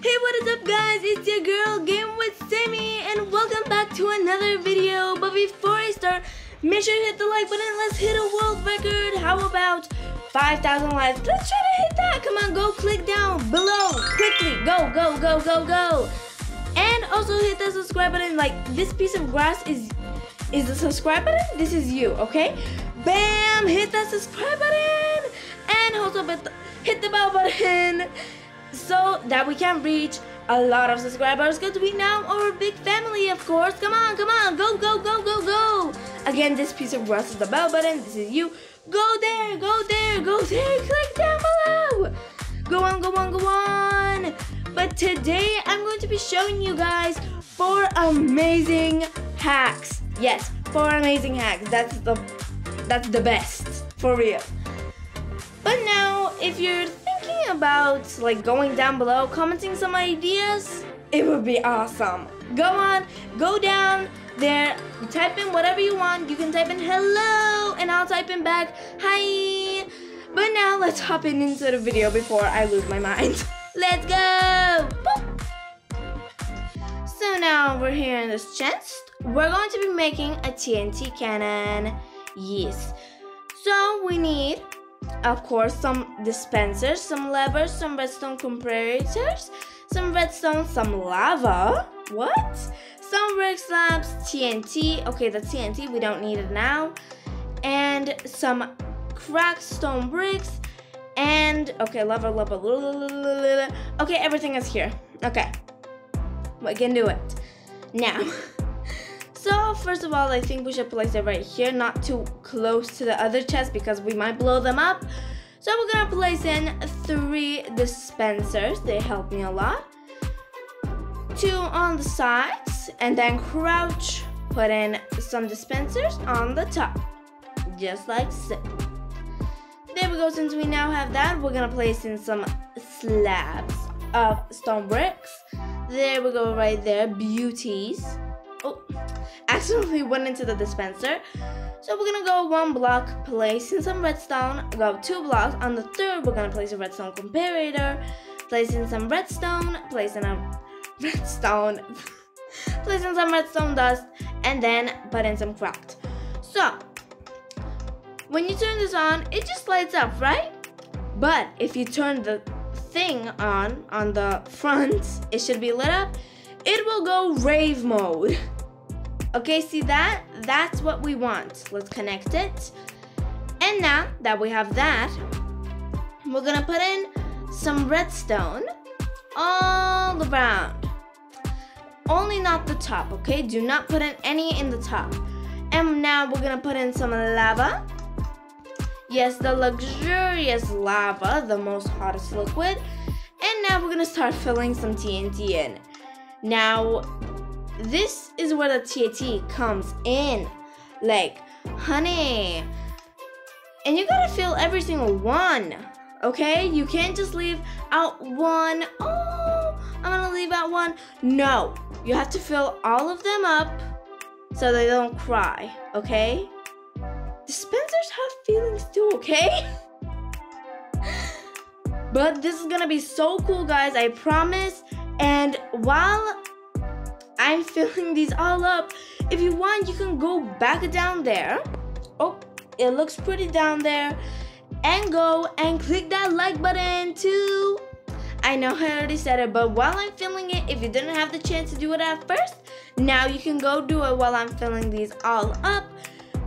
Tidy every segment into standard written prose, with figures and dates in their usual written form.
Hey, what is up guys, it's your girl GamingWithSemi and welcome back to another video. But before I start, make sure you hit the like button. Let's hit a world record. How about 5,000 likes? Let's try to hit that. Come on, go click down below quickly. Go, go, go, go, go. And also hit the subscribe button. Like, this piece of grass is the subscribe button. This is you, okay? Bam, hit that subscribe button. And also hit the bell button, so that we can reach a lot of subscribers, because we now are a big family, of course. Come on, come on, go, go, go, go, go. Again, this piece of grass is the bell button. This is you. Go there, go there, go there. Click down below. Go on, go on, go on. But today I'm going to be showing you guys 4 amazing hacks. Yes, 4 amazing hacks. That's the best, for real. But now, if you're about like going down below, commenting some ideas, it would be awesome. Go on, go down there, type in whatever you want. You can type in hello and I'll type in back hi. But now let's hop into the video before I lose my mind. Let's go. Boop. So now we're here in this chest. We're going to be making a TNT cannon. Yes, so we need, of course, some dispensers, some levers, some redstone comparators, some redstone, some lava, what? Some brick slabs, TNT, okay, that's TNT, we don't need it now, and some cracked stone bricks, and, okay, lava, lava, lava, okay, everything is here, okay, we can do it, now. So first of all, I think we should place it right here, not too close to the other chest because we might blow them up. So we're gonna place in 3 dispensers, they help me a lot. 2 on the sides, and then crouch, put in some dispensers on the top, just like so. There we go, since we now have that, we're gonna place in some slabs of stone bricks. There we go, right there, beauties. Oh, accidentally went into the dispenser. So we're gonna go 1 block, place in some redstone, go 2 blocks. On the 3rd, we're gonna place a redstone comparator, place in some redstone, place in a redstone, place in some redstone dust, and then put in some cracked. So when you turn this on, it just lights up, right? But if you turn the thing on the front, it should be lit up. It will go rave mode. Okay, see that? That's what we want. Let's connect it. And now that we have that, we're gonna put in some redstone all around. Only not the top, okay? Do not put in any in the top. And now we're gonna put in some lava. Yes, the luxurious lava, the most hottest liquid. And now we're gonna start filling some TNT in. Now, this is where the TNT comes in, like, honey. And you gotta fill every single one, okay? You can't just leave out one. Oh, I'm gonna leave out one. No, you have to fill all of them up so they don't cry, okay? Dispensers have feelings too, okay? But this is gonna be so cool, guys, I promise. And while I'm filling these all up, if you want, you can go back down there. Oh, it looks pretty down there. And go and click that like button too. I know I already said it, but while I'm filling it, if you didn't have the chance to do it at first, now you can go do it while I'm filling these all up.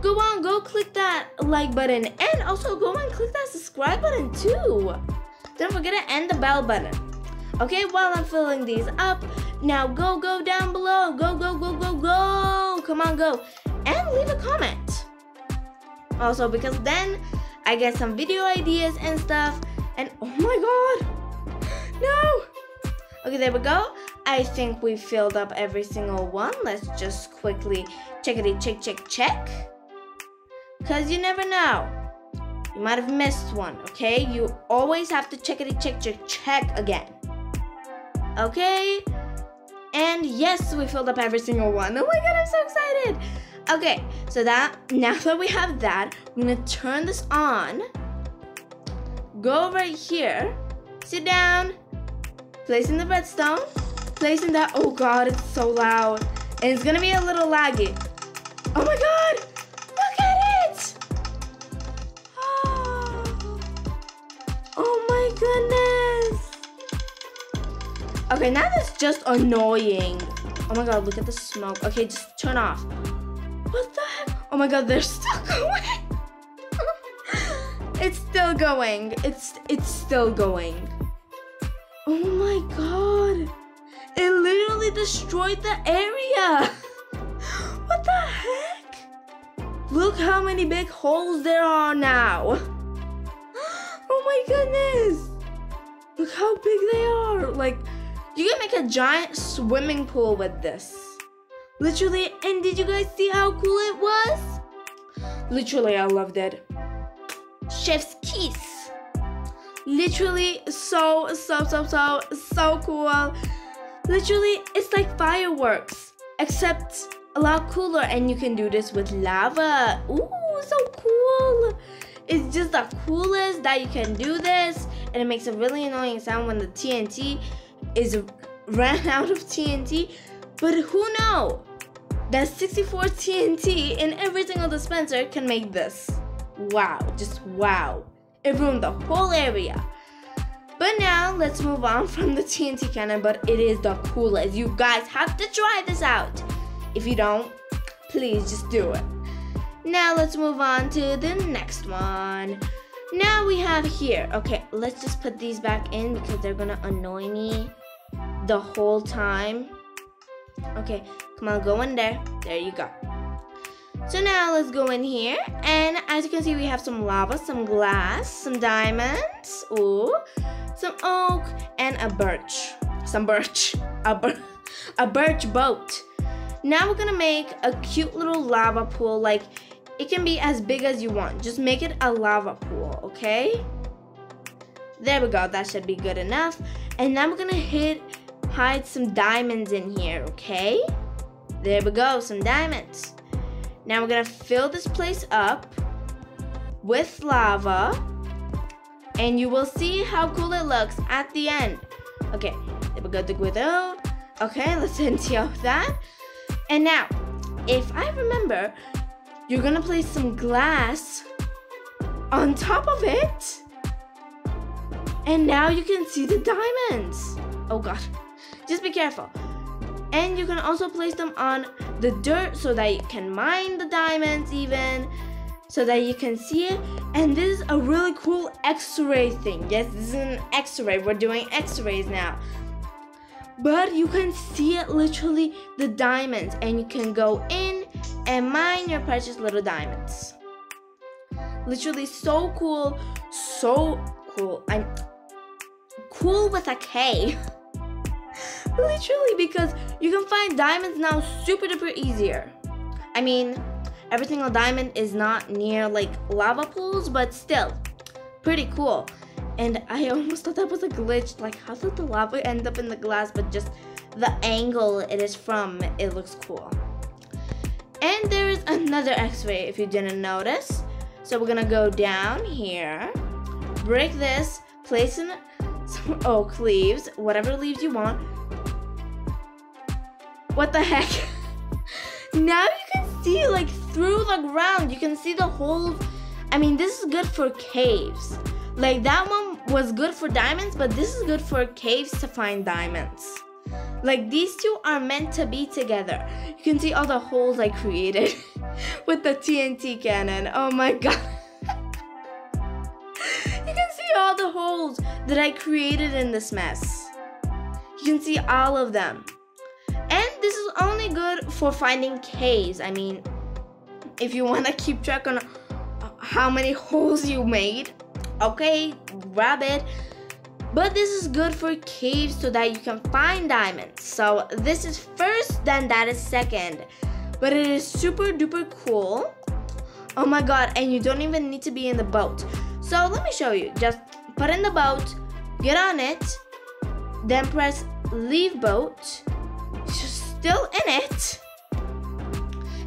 Go on, go click that like button. And also go and click that subscribe button too. Don't forget to hit the bell button. Okay, while I'm filling these up, now go, go down below. Go, go, go, go, go. Come on, go. And leave a comment. Also, because then I get some video ideas and stuff. And, oh my god. No. Okay, there we go. I think we filled up every single one. Let's just quickly checkity, check, check, check. Because you never know. You might have missed one, okay? You always have to checkity, check, check, check again. Okay, and yes, we filled up every single one. Oh my god, I'm so excited. Okay, so that now that we have that, we're gonna turn this on, go right here, sit down, placing the redstone, placing that. Oh god, it's so loud. And it's gonna be a little laggy. Oh my god! Look at it! Oh, my goodness! Okay, now that's just annoying. Oh my god, look at the smoke. Okay, just turn off. What the heck? Oh my god, they're still going! It's still going. It's still going. Oh my god. It literally destroyed the area. What the heck? Look how many big holes there are now. Oh my goodness. Look how big they are. Like, you can make a giant swimming pool with this. Literally, and did you guys see how cool it was? Literally, I loved it. Chef's kiss. Literally so cool. Literally, it's like fireworks except a lot cooler, and you can do this with lava. Ooh, so cool. It's just the coolest that you can do this, and it makes a really annoying sound when the TNT is ran out of TNT. But who knows that 64 TNT in every single dispenser can make this. Wow, just wow. It ruined the whole area. But now let's move on from the TNT cannon, but it is the coolest. You guys have to try this out. If you don't, please just do it. Now let's move on to the next one. Now we have here. Okay, let's just put these back in because they're gonna annoy me the whole time. Okay, come on, go in there. There you go. So now let's go in here, and as you can see, we have some lava, some glass, some diamonds, ooh, some oak, and a birch. Some birch. A birch boat. Now we're gonna make a cute little lava pool. Like, it can be as big as you want. Just make it a lava pool, okay? There we go. That should be good enough. And now we're gonna hide some diamonds in here, okay? There we go. Some diamonds. Now we're gonna fill this place up with lava, and you will see how cool it looks at the end. Okay, there we go. Okay, let's empty out that. And now, if I remember, you're gonna place some glass on top of it, and now you can see the diamonds. Oh god, just be careful. And you can also place them on the dirt so that you can mine the diamonds even, so that you can see it. And this is a really cool x-ray thing. Yes, this is an x-ray. We're doing x-rays now. But you can see it, literally, the diamonds. And you can go in and mine your precious little diamonds. Literally so cool. So cool. I'm cool with a K. Literally, because you can find diamonds now super duper easier. I mean, every single diamond is not near like lava pools, but still pretty cool. And I almost thought that was a glitch. Like, how did the lava end up in the glass? But just the angle it is from, it looks cool. And there is another x-ray if you didn't notice. So we're gonna go down here, break this, place in some oak leaves, whatever leaves you want. What the heck? Now you can see, like, through the ground. You can see the holes. I mean, this is good for caves. Like, that one was good for diamonds, but this is good for caves to find diamonds. Like, these two are meant to be together. You can see all the holes I created with the TNT cannon. Oh my god. You can see all the holes that I created in this mess. You can see all of them. This is only good for finding caves. I mean, if you want to keep track on how many holes you made, okay, grab it. But this is good for caves so that you can find diamonds. So this is first, then that is second. But it is super duper cool. Oh my god, and you don't even need to be in the boat. So let me show you. Just put in the boat, get on it, then press leave boat. Still in it,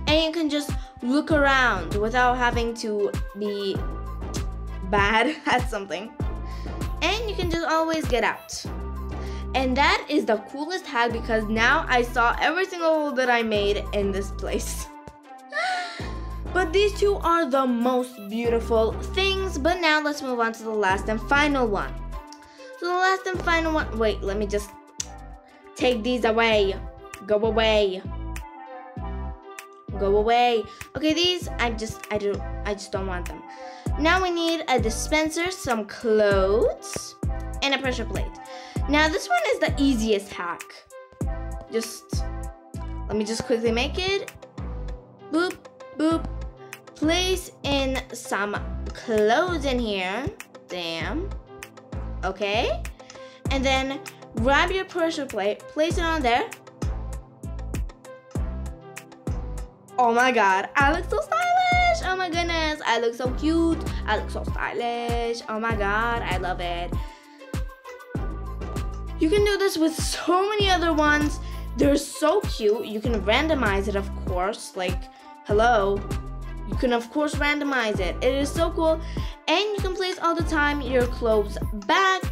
and you can just look around without having to be bad at something, and you can just always get out. And that is the coolest hack because now I saw every single hole that I made in this place. But these two are the most beautiful things. But now let's move on to the last and final one. So the last and final one, wait, let me just take these away. Go away. Go away. Okay, these I just don't want them. Now we need a dispenser, some clothes, and a pressure plate. Now this one is the easiest hack. Just let me just quickly make it. Boop, boop. Place in some clothes in here. Damn. Okay. And then grab your pressure plate, place it on there. Oh my god, I look so stylish. Oh my goodness, I look so cute. I look so stylish. Oh my god, I love it. You can do this with so many other ones. They're so cute. You can randomize it, of course. Like, hello. You can, of course, randomize it. It is so cool. And you can place all the time your clothes back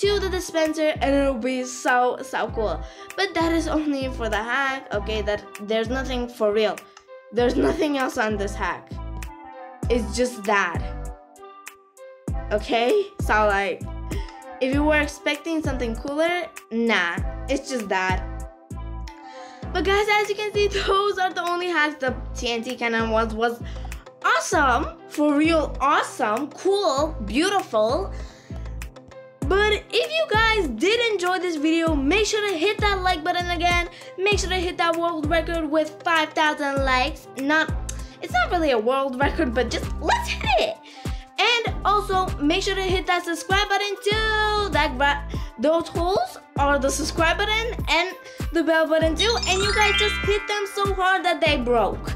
to the dispenser and it'll be so cool. But that is only for the hack, okay? That there's nothing for real. There's nothing else on this hack. It's just that. Okay? So, like, if you were expecting something cooler, nah, it's just that. But guys, as you can see, those are the only hacks. The TNT cannon was awesome, for real, awesome, cool, beautiful. But if you guys did enjoy this video, make sure to hit that like button again. Make sure to hit that world record with 5,000 likes. It's not really a world record, but just let's hit it. And also, make sure to hit that subscribe button too. Those holes are the subscribe button and the bell button too. And you guys just hit them so hard that they broke.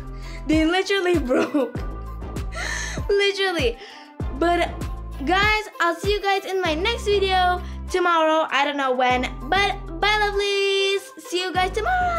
They literally broke. Literally. But guys, I'll see you guys in my next video tomorrow. I don't know when, but bye lovelies. See you guys tomorrow.